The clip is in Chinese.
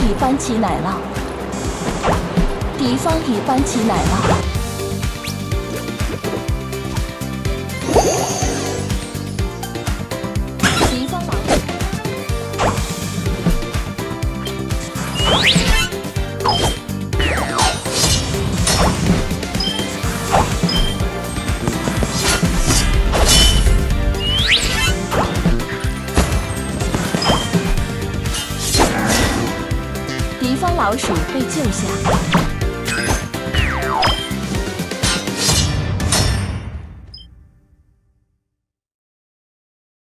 已搬起来了，敌方已搬起来了。敌方马老鼠被救下。